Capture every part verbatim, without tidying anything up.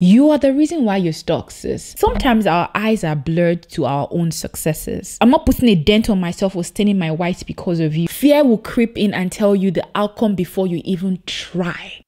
You are the reason why you're stuck, sis. Sometimes our eyes are blurred to our own successes. I'm not putting a dent on myself or staining my whites because of you. Fear will creep in and tell you the outcome before you even try.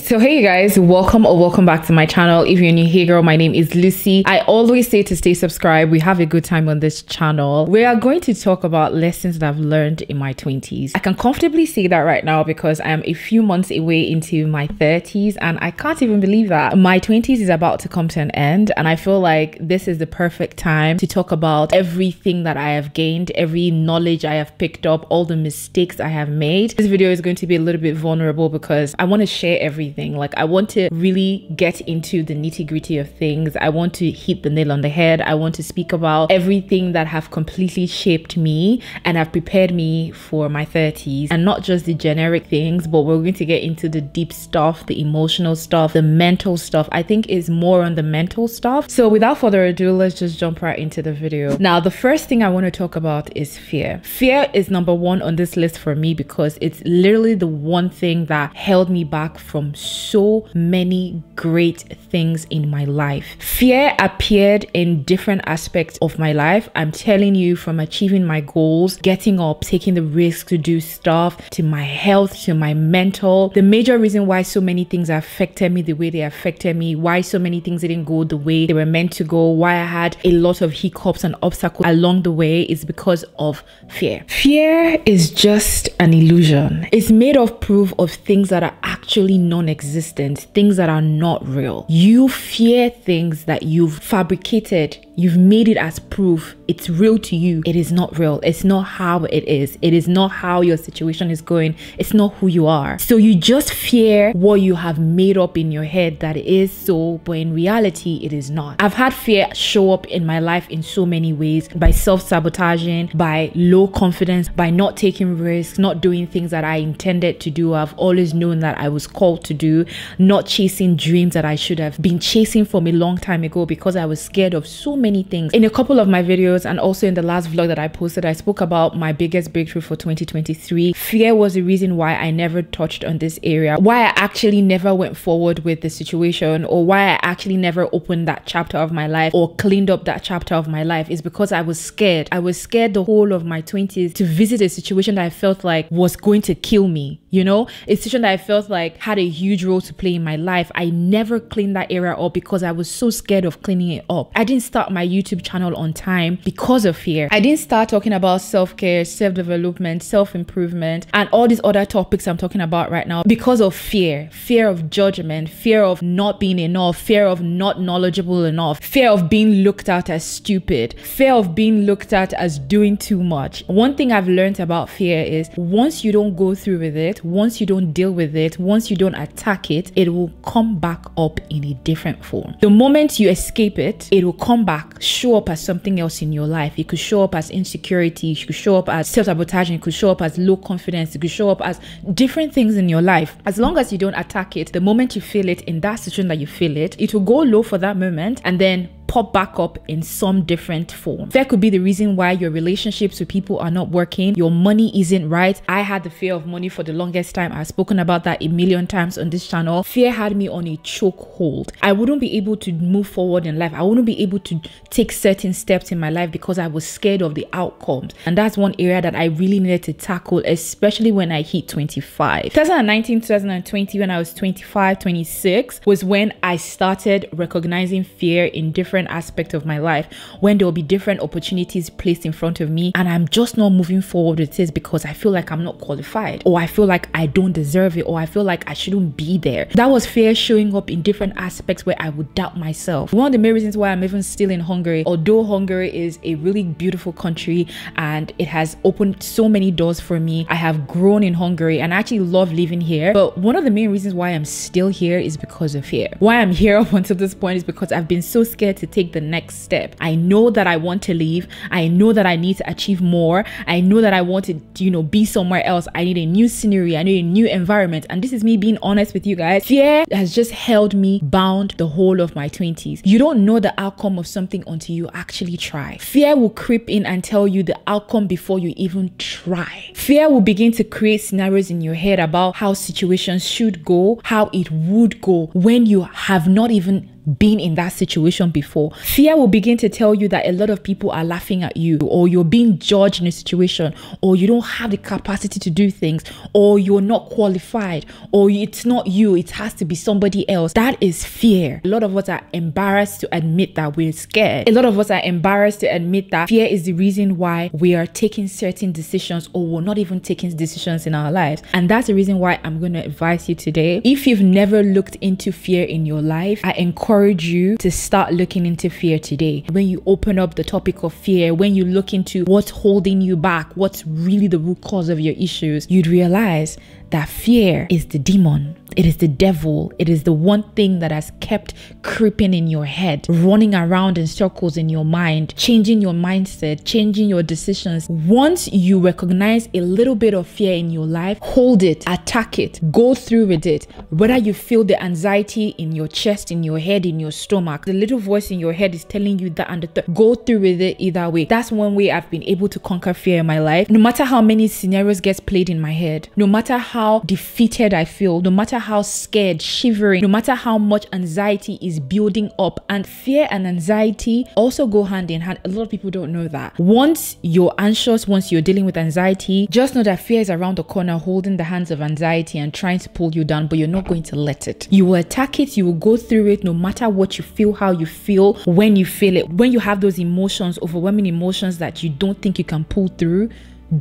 So hey you guys, welcome or welcome back to my channel. If you're new here, girl, my name is Lucy. I always say to stay subscribed. We have a good time on this channel. We are going to talk about lessons that I've learned in my twenties. I can comfortably say that right now because I'm a few months away into my thirties and I can't even believe that my twenties is about to come to an end, and I feel like this is the perfect time to talk about everything that I have gained, every knowledge I have picked up, all the mistakes I have made. This video is going to be a little bit vulnerable because I want to share everything. Like, I want to really get into the nitty-gritty of things. I want to hit the nail on the head. I want to speak about everything that have completely shaped me and have prepared me for my thirties, and not just the generic things, but we're going to get into the deep stuff, the emotional stuff, the mental stuff. I think it's more on the mental stuff. So without further ado, let's just jump right into the video. Now, the first thing I want to talk about is fear. Fear is number one on this list for me because it's literally the one thing that held me back from so many great things in my life. Fear appeared in different aspects of my life. I'm telling you, from achieving my goals, getting up, taking the risk to do stuff, to my health, to my mental. The major reason why so many things affected me the way they affected me, why so many things didn't go the way they were meant to go, why I had a lot of hiccups and obstacles along the way, is because of fear. Fear is just an illusion. It's made of proof of things that are actually non existent, things that are not real. You fear things that you've fabricated, you've made it as proof. It's real to you. It is not real. It's not how it is. It is not how your situation is going. It's not who you are. So you just fear what you have made up in your head that it is so, but in reality, it is not. I've had fear show up in my life in so many ways, by self-sabotaging, by low confidence, by not taking risks, not doing things that I intended to do. I've always known that I was called to do, not chasing dreams that I should have been chasing from a long time ago because I was scared of so many things. In a couple of my videos and also in the last vlog that I posted, I spoke about my biggest breakthrough for twenty twenty-three. Fear was the reason why I never touched on this area, why I actually never went forward with the situation, or why I actually never opened that chapter of my life or cleaned up that chapter of my life, is because I was scared. I was scared the whole of my twenties to visit a situation that I felt like was going to kill me, you know, a situation that I felt like had a huge role to play in my life. I never cleaned that area up because I was so scared of cleaning it up. I didn't start my YouTube channel on time because of fear. I didn't start talking about self-care, self-development, self-improvement, and all these other topics I'm talking about right now because of fear. Fear of judgment, fear of not being enough, fear of not knowledgeable enough, fear of being looked at as stupid, fear of being looked at as doing too much. One thing I've learned about fear is once you don't go through with it, once you don't deal with it, once you don't attack it, it will come back up in a different form. The moment you escape it, it will come back, show up as something else in your life. It could show up as insecurity, it could show up as self-sabotage, it could show up as low confidence, it could show up as different things in your life. As long as you don't attack it, the moment you feel it, in that situation that you feel it, it will go low for that moment and then pop back up in some different form. That could be the reason why your relationships with people are not working, your money isn't right. I had the fear of money for the longest time. I've spoken about that a million times on this channel. Fear had me on a chokehold. I wouldn't be able to move forward in life. I wouldn't be able to take certain steps in my life because I was scared of the outcomes. And that's one area that I really needed to tackle, especially when I hit twenty-five. twenty nineteen, twenty twenty, when I was twenty-five, twenty-six, was when I started recognizing fear in different aspect of my life, when there will be different opportunities placed in front of me and I'm just not moving forward with this because I feel like I'm not qualified, or I feel like I don't deserve it, or I feel like I shouldn't be there. That was fear showing up in different aspects where I would doubt myself. One of the main reasons why I'm even still in Hungary, although Hungary is a really beautiful country and it has opened so many doors for me, I have grown in Hungary and I actually love living here, but one of the main reasons why I'm still here is because of fear. Why I'm here up until this point is because I've been so scared to to take the next step. I know that I want to leave. I know that I need to achieve more. I know that I want to, you know, be somewhere else. I need a new scenery. I need a new environment. And this is me being honest with you guys. Fear has just held me bound the whole of my twenties. You don't know the outcome of something until you actually try. Fear will creep in and tell you the outcome before you even try. Fear will begin to create scenarios in your head about how situations should go, how it would go, when you have not even been in that situation before. Fear will begin to tell you that a lot of people are laughing at you, or you're being judged in a situation, or you don't have the capacity to do things, or you're not qualified, or it's not you, it has to be somebody else. That is fear. A lot of us are embarrassed to admit that we're scared. A lot of us are embarrassed to admit that fear is the reason why we are taking certain decisions, or we're not even taking decisions in our lives. And that's the reason why I'm going to advise you today. If you've never looked into fear in your life, I encourage you to start looking into fear today. When you open up the topic of fear, when you look into what's holding you back, what's really the root cause of your issues, you'd realize that fear is the demon. It is the devil. It is the one thing that has kept creeping in your head, running around in circles in your mind, changing your mindset, changing your decisions. Once you recognize a little bit of fear in your life, hold it, attack it, go through with it. Whether you feel the anxiety in your chest, in your head, in your stomach, the little voice in your head is telling you that, and the th go through with it either way. That's one way I've been able to conquer fear in my life. No matter how many scenarios gets played in my head, no matter how defeated I feel, no matter how how scared, shivering, no matter how much anxiety is building up. And fear and anxiety also go hand in hand. A lot of people don't know that. Once you're anxious, once you're dealing with anxiety, just know that fear is around the corner holding the hands of anxiety and trying to pull you down, but you're not going to let it. You will attack it, you will go through it, no matter what you feel, how you feel, when you feel it. When you have those emotions, overwhelming emotions that you don't think you can pull through,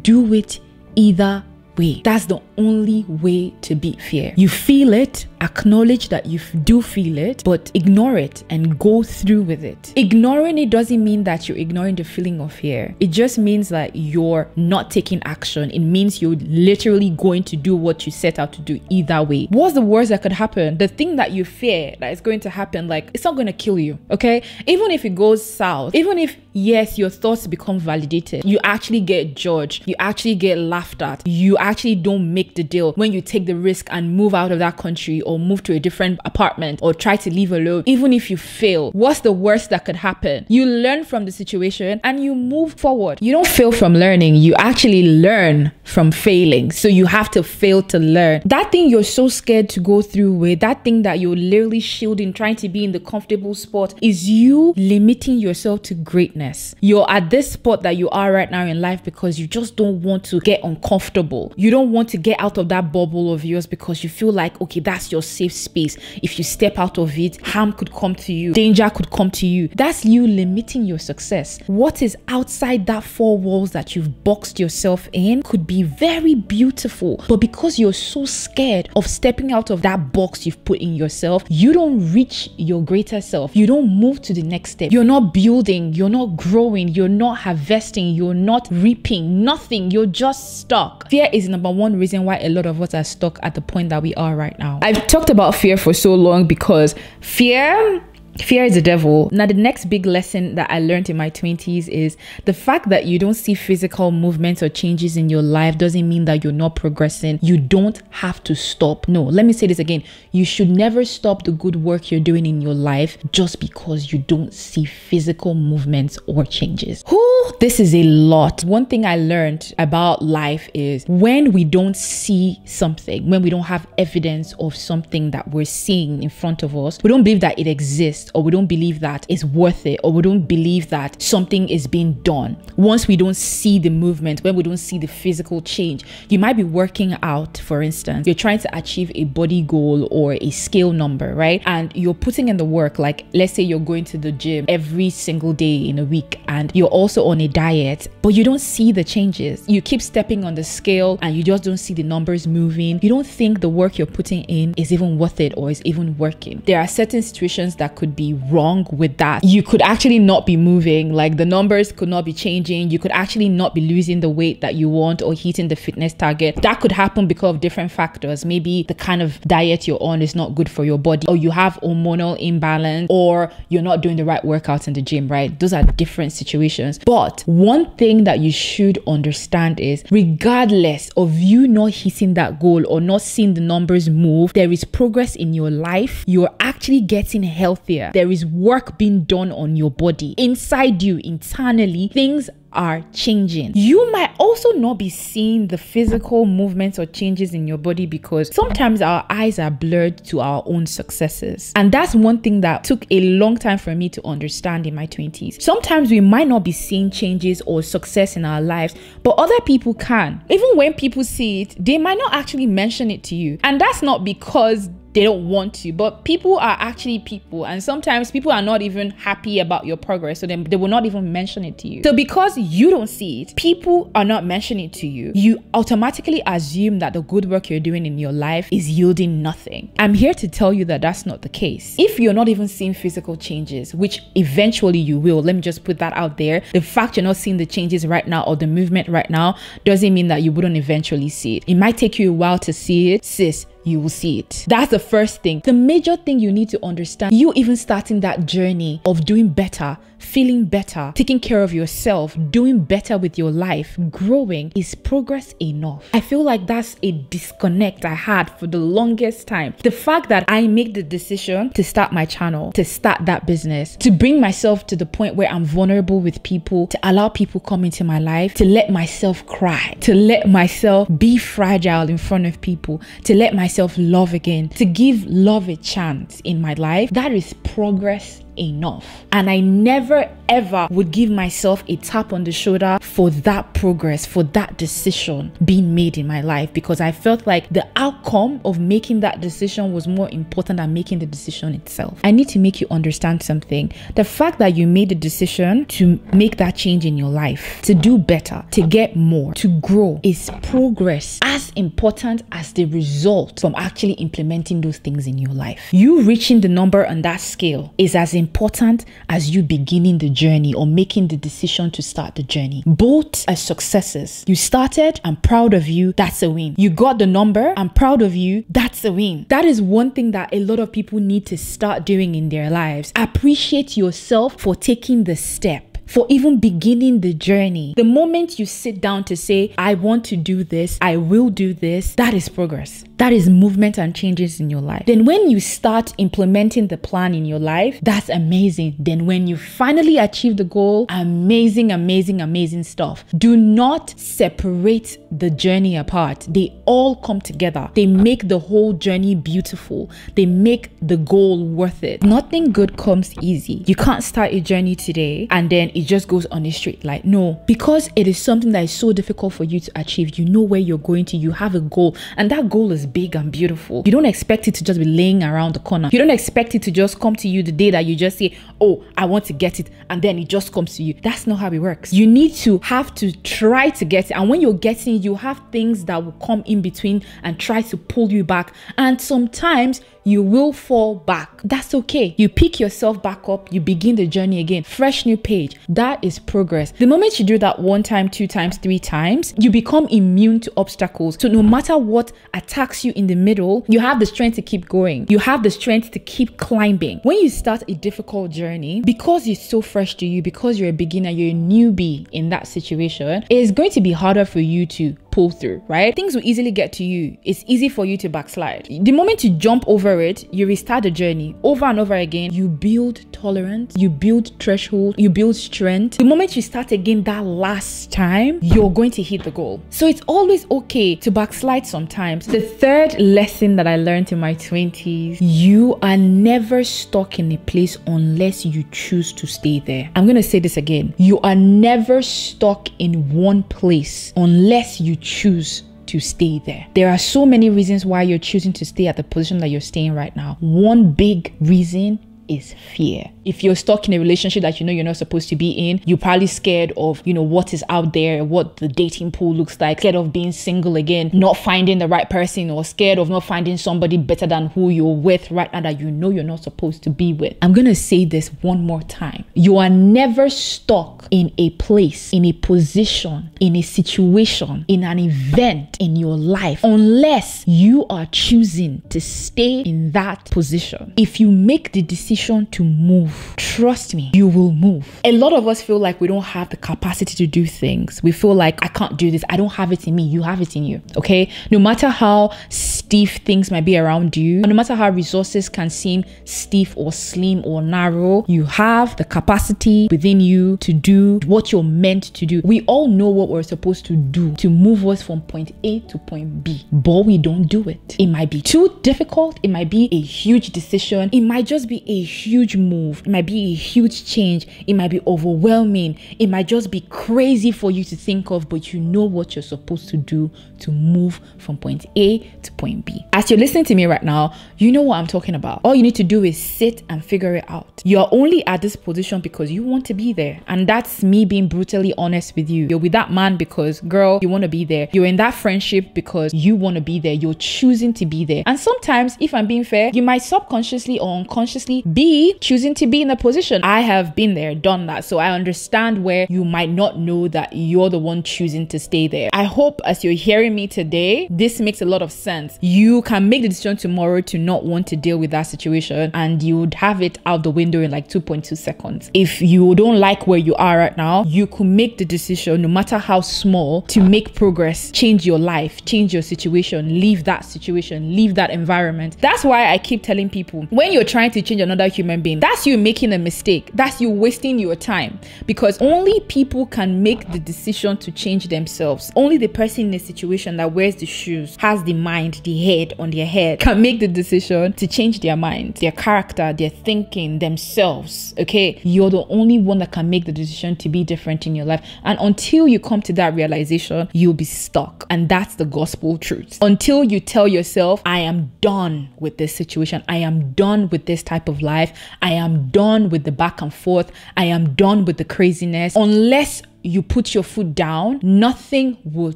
do it either way. Way. That's the only way to beat fear. You feel it, acknowledge that you do feel it, but ignore it and go through with it. Ignoring it doesn't mean that you're ignoring the feeling of fear. It just means that you're not taking action. It means you're literally going to do what you set out to do either way. What's the worst that could happen? The thing that you fear that is going to happen, like, it's not going to kill you, okay? Even if it goes south, even if, yes, your thoughts become validated, you actually get judged, you actually get laughed at, you actually don't make the deal when you take the risk and move out of that country, or move to a different apartment, or try to live alone. Even if you fail, what's the worst that could happen? You learn from the situation and you move forward. You don't fail from learning. You actually learn from failing. So you have to fail to learn. That thing you're so scared to go through with, that thing that you're literally shielding, trying to be in the comfortable spot, is you limiting yourself to greatness. You're at this spot that you are right now in life because you just don't want to get uncomfortable. You don't want to get out of that bubble of yours because you feel like, okay, that's your Your safe space. If you step out of it, harm could come to you, danger could come to you. That's you limiting your success. What is outside that four walls that you've boxed yourself in could be very beautiful, but because you're so scared of stepping out of that box you've put in yourself, you don't reach your greater self. You don't move to the next step. You're not building, you're not growing, you're not harvesting, you're not reaping, nothing. You're just stuck. Fear is number one reason why a lot of us are stuck at the point that we are right now. I've talked about fear for so long because fear fear is the devil. Now, the next big lesson that I learned in my twenties is the fact that you don't see physical movements or changes in your life doesn't mean that you're not progressing. You don't have to stop. No, let me say this again. You should never stop the good work you're doing in your life just because you don't see physical movements or changes. Whew, this is a lot. One thing I learned about life is when we don't see something, when we don't have evidence of something that we're seeing in front of us, we don't believe that it exists, or we don't believe that it's worth it, or we don't believe that something is being done. Once we don't see the movement, when we don't see the physical change, you might be working out, for instance. You're trying to achieve a body goal or a scale number, right? And you're putting in the work. Like, let's say you're going to the gym every single day in a week, and you're also on a diet, but you don't see the changes. You keep stepping on the scale and you just don't see the numbers moving. You don't think the work you're putting in is even worth it or is even working. There are certain situations that could could be wrong with that. You could actually not be moving, like the numbers could not be changing. You could actually not be losing the weight that you want or hitting the fitness target. That could happen because of different factors. Maybe the kind of diet you're on is not good for your body, or you have hormonal imbalance, or you're not doing the right workouts in the gym, right? Those are different situations. But one thing that you should understand is, regardless of you not hitting that goal or not seeing the numbers move, there is progress in your life. You're actually getting healthier. There is work being done on your body. Inside you, internally, things are changing. You might also not be seeing the physical movements or changes in your body because sometimes our eyes are blurred to our own successes. And that's one thing that took a long time for me to understand in my twenties. Sometimes we might not be seeing changes or success in our lives, but other people can. Even when people see it, they might not actually mention it to you. And that's not because they don't want to, but people are actually people, and sometimes people are not even happy about your progress, so then they will not even mention it to you. So because you don't see it, people are not mentioning it to you, you automatically assume that the good work you're doing in your life is yielding nothing. I'm here to tell you that that's not the case. If you're not even seeing physical changes, which eventually you will, let me just put that out there, the fact you're not seeing the changes right now or the movement right now doesn't mean that you wouldn't eventually see it. It might take you a while to see it, sis. You will see it. That's the first thing. The major thing you need to understand, you even starting that journey of doing better, feeling better, taking care of yourself, doing better with your life, growing, is progress enough? I feel like that's a disconnect I had for the longest time. The fact that I made the decision to start my channel, to start that business, to bring myself to the point where I'm vulnerable with people, to allow people come into my life, to let myself cry, to let myself be fragile in front of people, to let myself love again, to give love a chance in my life, that is progress enough. And I never ever would give myself a tap on the shoulder for that progress, for that decision being made in my life, because I felt like the outcome of making that decision was more important than making the decision itself. I need to make you understand something. The fact that you made the decision to make that change in your life, to do better, to get more, to grow, is progress, as important as the result from actually implementing those things in your life. You reaching the number on that scale is as important important as you beginning the journey or making the decision to start the journey. Both are successes. You started, I'm proud of you, that's a win. You got the number, I'm proud of you, that's a win. That is one thing that a lot of people need to start doing in their lives. Appreciate yourself for taking the step, for even beginning the journey. The moment you sit down to say, I want to do this, I will do this, that is progress. That is movement and changes in your life. Then when you start implementing the plan in your life, that's amazing. Then when you finally achieve the goal, amazing, amazing, amazing stuff. Do not separate the journey apart. They all come together. They make the whole journey beautiful. They make the goal worth it. Nothing good comes easy. You can't start a journey today and then it just goes on a straight line. No, because it is something that is so difficult for you to achieve. You know where you're going to, you have a goal, and that goal is big and beautiful. You don't expect it to just be laying around the corner. You don't expect it to just come to you the day that you just say, oh, I want to get it, and then it just comes to you. That's not how it works. You need to have to try to get it, and when you're getting it, you have things that will come in between and try to pull you back, and sometimes you will fall back. That's okay. You pick yourself back up, you begin the journey again, fresh new page. That is progress. The moment you do that one time, two times, three times, you become immune to obstacles. So no matter what attacks you in the middle, you have the strength to keep going. You have the strength to keep climbing. When you start a difficult journey, because it's so fresh to you, because you're a beginner, you're a newbie in that situation, it's going to be harder for you to pull through, right? Things will easily get to you. It's easy for you to backslide. The moment you jump over it, you restart the journey over and over again. You build tolerance, you build threshold, you build strength. The moment you start again that last time, you're going to hit the goal. So it's always okay to backslide sometimes. The third lesson that I learned in my twenties, you are never stuck in a place unless you choose to stay there. I'm going to say this again. You are never stuck in one place unless you choose to stay there. There are so many reasons why you're choosing to stay at the position that you're staying right now. One big reason is fear. If you're stuck in a relationship that you know you're not supposed to be in, you're probably scared of, you know, what is out there, what the dating pool looks like, scared of being single again, not finding the right person, or scared of not finding somebody better than who you're with right now that you know you're not supposed to be with. I'm gonna say this one more time. You are never stuck in a place, in a position, in a situation, in an event in your life unless you are choosing to stay in that position. If you make the decision to move, trust me, you will move. A lot of us feel like we don't have the capacity to do things. We feel like, I can't do this, I don't have it in me. You have it in you, okay? No matter how stiff things might be around you, no matter how resources can seem stiff or slim or narrow, you have the capacity within you to do what you're meant to do. We all know what we're supposed to do to move us from point A to point B, but we don't do it. It might be too difficult, it might be a huge decision, it might just be a huge move, it might be a huge change, it might be overwhelming, it might just be crazy for you to think of, but you know what you're supposed to do to move from point A to point B. As you're listening to me right now, you know what I'm talking about. All you need to do is sit and figure it out. You're only at this position because you want to be there, and that's me being brutally honest with you. You're with that man because, girl, you want to be there. You're in that friendship because you want to be there. You're choosing to be there. And sometimes, if I'm being fair, you might subconsciously or unconsciously be choosing to be in a position. I have been there, done that, so I understand where you might not know that you're the one choosing to stay there. I hope as you're hearing me today, this makes a lot of sense. You can make the decision tomorrow to not want to deal with that situation, and you would have it out the window in like two point two seconds. If you don't like where you are right now, you could make the decision, no matter how small, to make progress, change your life, change your situation, leave that situation, leave that environment. That's why I keep telling people, when you're trying to change another human being, that's you making a mistake, that's you wasting your time, because only people can make the decision to change themselves. Only the person in a situation that wears the shoes, has the mind, the head on their head, can make the decision to change their mind, their character, their thinking, themselves, okay? You're the only one that can make the decision to be different in your life, and until you come to that realization, you'll be stuck, and that's the gospel truth. Until you tell yourself, I am done with this situation, I am done with this type of life, I am done with the back and forth, I am done with the craziness. Unless you put your foot down, nothing will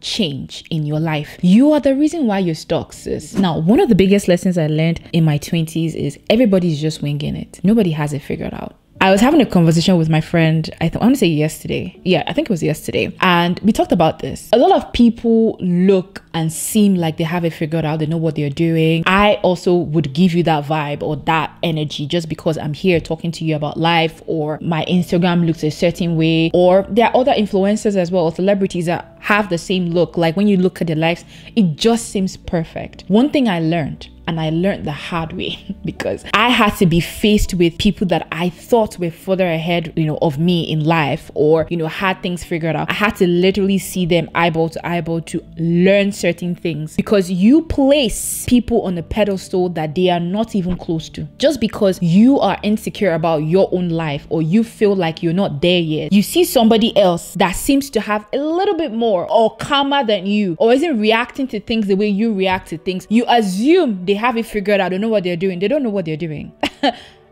change in your life. You are the reason why you're stuck, sis. Now, one of the biggest lessons I learned in my twenties is everybody's just winging it. Nobody has it figured out. I was having a conversation with my friend, I, th I want to say yesterday. Yeah, I think it was yesterday. And we talked about this. A lot of people look and seem like they have it figured out. They know what they're doing. I also would give you that vibe or that energy just because I'm here talking to you about life, or my Instagram looks a certain way. Or there are other influencers as well, or celebrities that have the same look. Like when you look at their lives, it just seems perfect. One thing I learned, and I learned the hard way, because I had to be faced with people that I thought were further ahead, you know, of me in life, or, you know, had things figured out. I had to literally see them eyeball to eyeball to learn certain things, because you place people on a pedestal that they are not even close to. Just because you are insecure about your own life, or you feel like you're not there yet, you see somebody else that seems to have a little bit more or calmer than you, or isn't reacting to things the way you react to things. You assume they They have it figured out. They know what they're doing. They don't know what they're doing.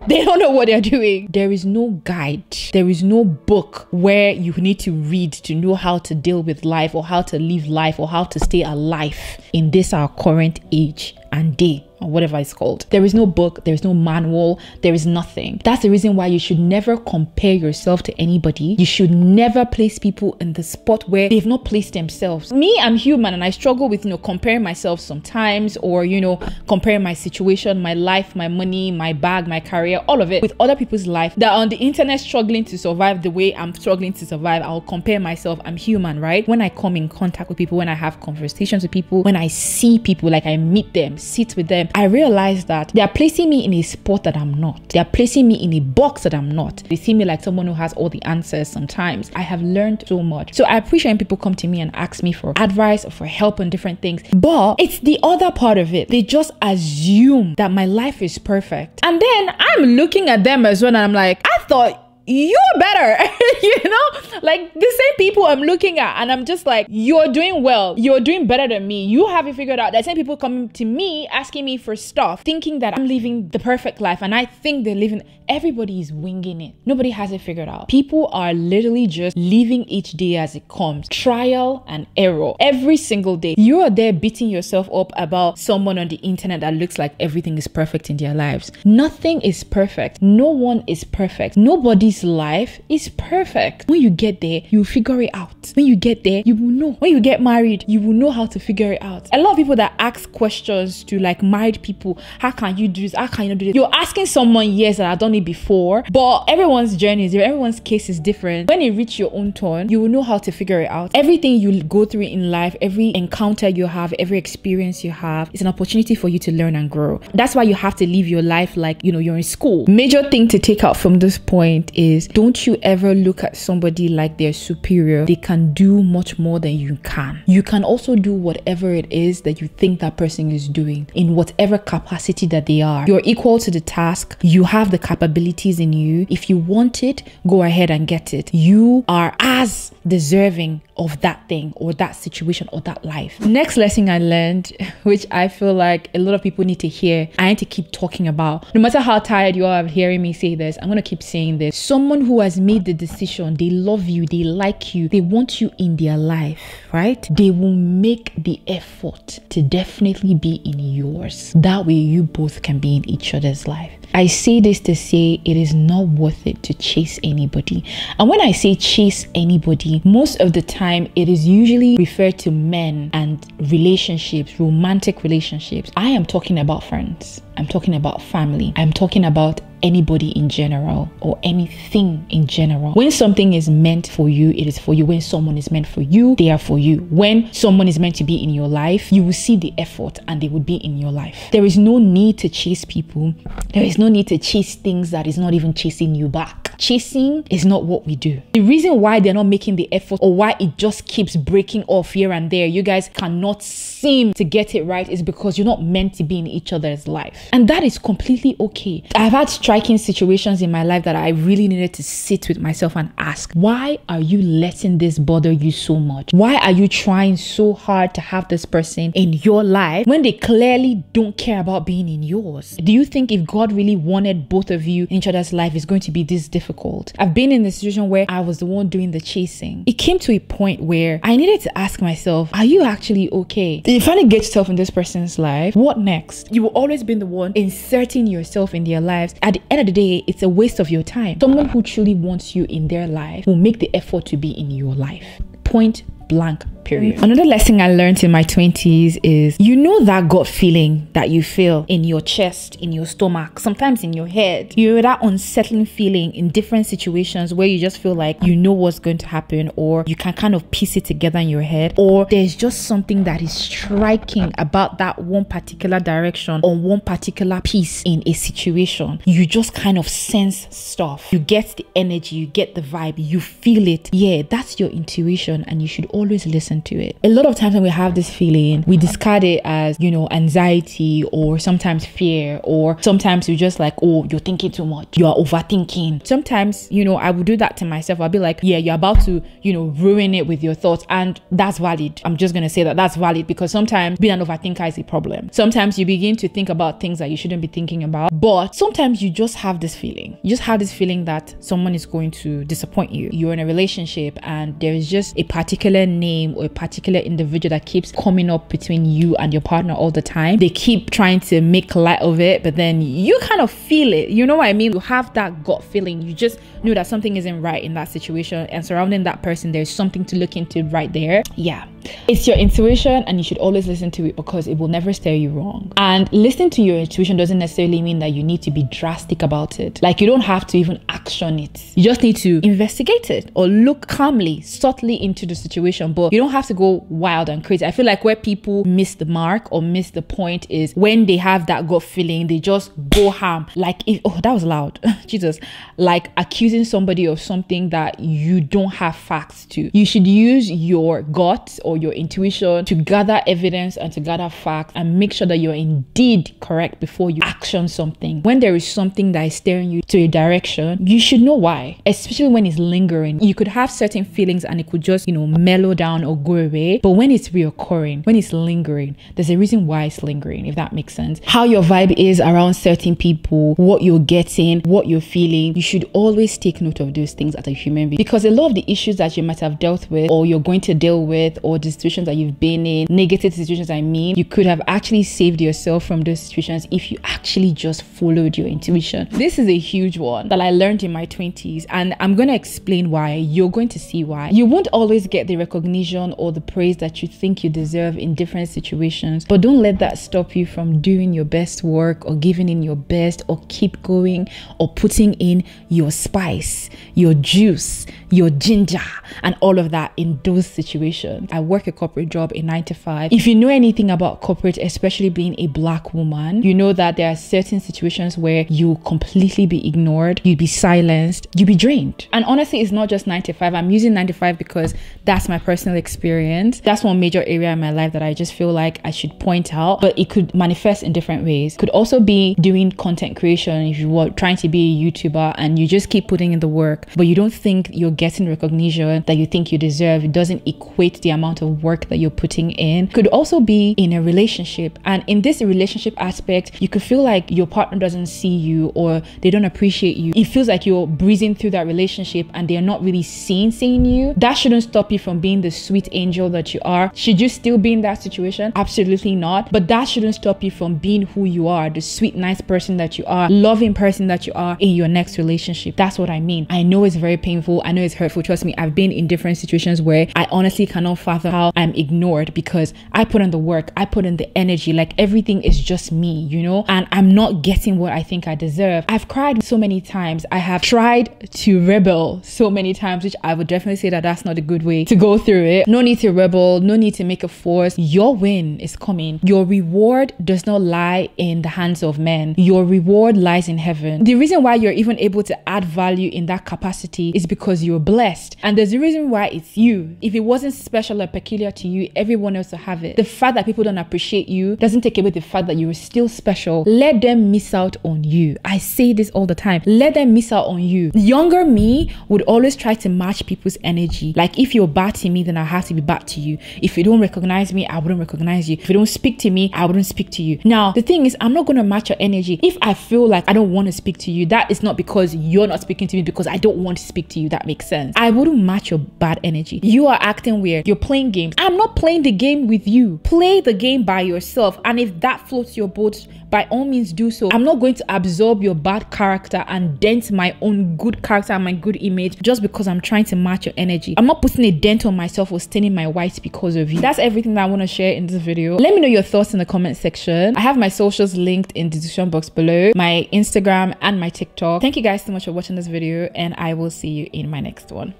They don't know what they're doing. There is no guide. There is no book where you need to read to know how to deal with life, or how to live life, or how to stay alive in this our current age and day, or whatever it's called. There is no book, there is no manual, there is nothing. That's the reason why you should never compare yourself to anybody. You should never place people in the spot where they've not placed themselves. Me, I'm human, and I struggle with, you know, comparing myself sometimes, or, you know, comparing my situation, my life, my money, my bag, my career, all of it with other people's life that are on the internet struggling to survive the way I'm struggling to survive. I'll compare myself. I'm human, right? When I come in contact with people, when I have conversations with people, when I see people, like I meet them, sit with them, I realized that they are placing me in a spot that I'm not. They are placing me in a box that I'm not. They see me like someone who has all the answers sometimes. I have learned so much. So I appreciate when people come to me and ask me for advice or for help on different things. But it's the other part of it. They just assume that my life is perfect. And then I'm looking at them as well, and I'm like, I thought you're better. You know, like the same people I'm looking at and I'm just like, you're doing well, you're doing better than me, you haven't figured out. The same people come to me asking me for stuff, thinking that I'm living the perfect life, and I think they're living. Everybody is winging it. Nobody has it figured out. People are literally just living each day as it comes. Trial and error. Every single day you are there beating yourself up about someone on the internet that looks like everything is perfect in their lives. Nothing is perfect. No one is perfect. Nobody's life is perfect. When you get there, you figure it out. When you get there, you will know. When you get married, you will know how to figure it out. A lot of people that ask questions to like married people, how can you do this? How can you not do this? You're asking someone yes that I've done it before, but everyone's journey is different. Everyone's case is different. When you reach your own turn, you will know how to figure it out. Everything you go through in life, every encounter you have, every experience you have, is an opportunity for you to learn and grow. That's why you have to live your life like, you know, you're in school. Major thing to take out from this point is, don't you ever look at somebody like they're superior. They can do much more than you can. You can also do whatever it is that you think that person is doing, in whatever capacity that they are. You're equal to the task. You have the capabilities in you. If you want it, go ahead and get it. You are as deserving of that thing or that situation or that life. Next lesson I learned, which I feel like a lot of people need to hear, I need to keep talking about. No matter how tired you are of hearing me say this, I'm gonna keep saying this. Someone who has made the decision, they love you, they like you, they want you in their life, right? They will make the effort to definitely be in yours. That way you both can be in each other's life. I say this to say it is not worth it to chase anybody. And when I say chase anybody, most of the time it is usually referred to men and relationships, romantic relationships. I am talking about friends. I'm talking about family. I'm talking about anybody in general, or anything in general. When something is meant for you, it is for you. When someone is meant for you, they are for you. When someone is meant to be in your life, you will see the effort and they will be in your life. There is no need to chase people. There is no need to chase things that is not even chasing you back. Chasing is not what we do. The reason why they're not making the effort, or why it just keeps breaking off here and there, you guys cannot seem to get it right, is because you're not meant to be in each other's life. And that is completely okay. I've had striking situations in my life that I really needed to sit with myself and ask, why are you letting this bother you so much? Why are you trying so hard to have this person in your life when they clearly don't care about being in yours? Do you think if God really wanted both of you in each other's life, it's going to be this difficult? I've been in the situation where I was the one doing the chasing. It came to a point where I needed to ask myself, are you actually okay? You finally get yourself in this person's life. What next? You will always be the one inserting yourself in their lives. At the end of the day, it's a waste of your time. Someone who truly wants you in their life will make the effort to be in your life. Point blank. Period. Another lesson I learned in my twenties is, you know that gut feeling that you feel in your chest, in your stomach, sometimes in your head. You know that unsettling feeling in different situations where you just feel like you know what's going to happen, or you can kind of piece it together in your head, or there's just something that is striking about that one particular direction or one particular piece in a situation. You just kind of sense stuff. You get the energy, you get the vibe, you feel it. Yeah, that's your intuition, and you should always listen to it. A lot of times when we have this feeling, we discard it as, you know, anxiety, or sometimes fear, or sometimes you're just like, oh, you're thinking too much, you are overthinking. Sometimes, you know, I will do that to myself. I'll be like, yeah, you're about to, you know, ruin it with your thoughts, and that's valid. I'm just gonna say that that's valid, because sometimes being an overthinker is a problem. Sometimes you begin to think about things that you shouldn't be thinking about, but sometimes you just have this feeling. You just have this feeling that someone is going to disappoint you. You're in a relationship and there is just a particular name, a particular individual that keeps coming up between you and your partner all the time. They keep trying to make light of it, but then you kind of feel it. You know what I mean? You have that gut feeling. You just know that something isn't right in that situation, and surrounding that person, there's something to look into right there. Yeah. It's your intuition, and you should always listen to it, because it will never steer you wrong. And listening to your intuition doesn't necessarily mean that you need to be drastic about it. Like, you don't have to even action it. You just need to investigate it, or look calmly, subtly into the situation, but you don't have to go wild and crazy. I feel like where people miss the mark or miss the point is when they have that gut feeling, they just go ham. Like, if, oh, that was loud. Jesus. Like accusing somebody of something that you don't have facts to. You should use your gut, or or your intuition to gather evidence and to gather facts and make sure that you're indeed correct before you action something. When there is something that is steering you to a direction, you should know why, especially when it's lingering. You could have certain feelings and it could just, you know, mellow down or go away. But when it's reoccurring, when it's lingering, there's a reason why it's lingering, if that makes sense. How your vibe is around certain people, what you're getting, what you're feeling, you should always take note of those things as a human being, because a lot of the issues that you might have dealt with or you're going to deal with, or the situations that you've been in, negative situations, I mean, you could have actually saved yourself from those situations if you actually just followed your intuition. This is a huge one that I learned in my twenties, and I'm going to explain why. You're going to see why. You won't always get the recognition or the praise that you think you deserve in different situations, but don't let that stop you from doing your best work or giving in your best or keep going or putting in your spice, your juice, your ginger, and all of that in those situations. I work a corporate job, a nine to five. If you know anything about corporate, especially being a black woman, you know that there are certain situations where you completely be ignored, you'd be silenced, you'd be drained. And honestly, it's not just nine to five. I'm using nine to five because that's my personal experience. That's one major area in my life that I just feel like I should point out, but it could manifest in different ways. Could also be doing content creation. If you were trying to be a YouTuber and you just keep putting in the work, but you don't think you're getting recognition that you think you deserve, it doesn't equate the amount of work that you're putting in. Could also be in a relationship, and in this relationship aspect, you could feel like your partner doesn't see you or they don't appreciate you. It feels like you're breezing through that relationship and they're not really seeing seeing you. That shouldn't stop you from being the sweet angel that you are. Should you still be in that situation? Absolutely not. But that shouldn't stop you from being who you are, the sweet, nice person that you are, loving person that you are in your next relationship. That's what I mean. I know it's very painful. I know it's hurtful. Trust me, I've been in different situations where I honestly cannot fathom how I'm ignored, because I put in the work, I put in the energy, like everything is just me, you know, and I'm not getting what I think I deserve. I've cried so many times. I have tried to rebel so many times, which I would definitely say that that's not a good way to go through it. No need to rebel, no need to make a force. Your win is coming. Your reward does not lie in the hands of men. Your reward lies in heaven. The reason why you're even able to add value in that capacity is because you're blessed, and there's a reason why it's you. If it wasn't special or peculiar to you, everyone else will have it. The fact that people don't appreciate you doesn't take away the fact that you're still special. Let them miss out on you. I say this all the time. Let them miss out on you. Younger me would always try to match people's energy. Like, if you're bad to me, then I have to be bad to you. If you don't recognize me, I wouldn't recognize you. If you don't speak to me, I wouldn't speak to you. Now, the thing is, I'm not going to match your energy. If I feel like I don't want to speak to you, that is not because you're not speaking to me, because I don't want to speak to you. That makes sense. I wouldn't match your bad energy. You are acting weird. You're playing games. I'm not playing the game with you. Play the game by yourself. And if that floats your boat, by all means do so. I'm not going to absorb your bad character and dent my own good character and my good image just because I'm trying to match your energy. I'm not putting a dent on myself or staining my whites because of you. That's everything that I want to share in this video. Let me know your thoughts in the comment section. I have my socials linked in the description box below, my Instagram and my TikTok. Thank you guys so much for watching this video, and I will see you in my next one.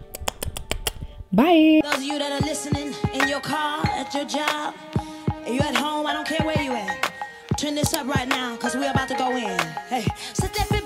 Bye. Those of you that are listening in your car, at your job, you at home, I don't care where you at. Turn this up right now, cause we're about to go in. Hey, step in.